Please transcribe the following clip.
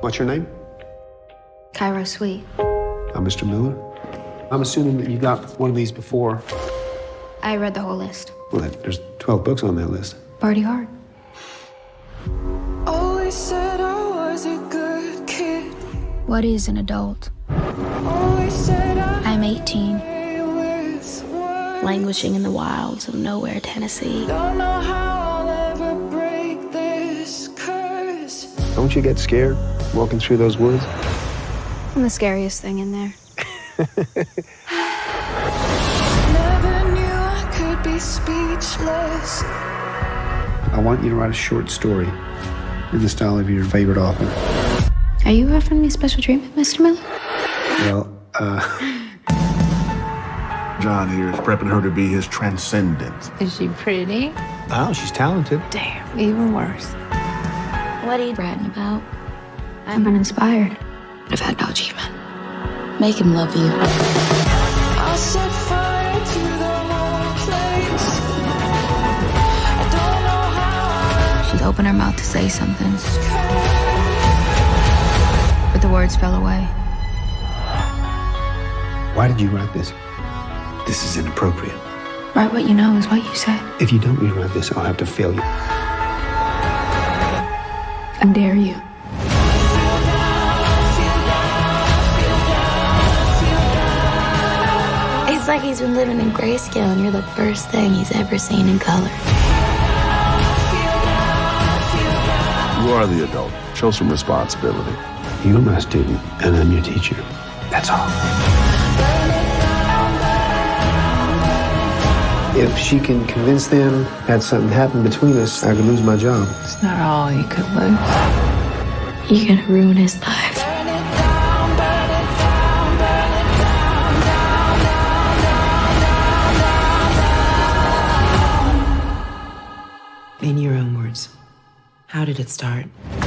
What's your name? Cairo Sweet. I'm Mr. Miller. I'm assuming that you got one of these before. I read the whole list. Well, there's 12 books on that list. Party hard. Always said I was a good kid. What is an adult? Always said I'm 18. Languishing in the wilds of nowhere, Tennessee. Don't know how I'll ever break this curse. Don't you get scared walking through those woods? I'm the scariest thing in there. Never knew I could be speechless. I want you to write a short story in the style of your favorite author. Are you offering me special treatment, Mr. Miller? Well, John here is prepping her to be his transcendent. Is she pretty? Oh, she's talented. Damn, even worse. What are you ranting about? I'm uninspired. I've had no achievement. Make him love you. I set fire to the whole place. I don't know how. She'd open her mouth to say something, but the words fell away. Why did you write this? This is inappropriate. Write what you know is what you say. If you don't rewrite this, I'll have to fail you. I dare you. It's like he's been living in grayscale and you're the first thing he's ever seen in color. You are the adult. Show some responsibility. You're my student and I'm your teacher. That's all. If she can convince them that something happened between us, I could lose my job. It's not all you could lose. You're gonna ruin his life. Burn it down, burn it down, burn it down, down, down, down, down, down. In your own words, how did it start?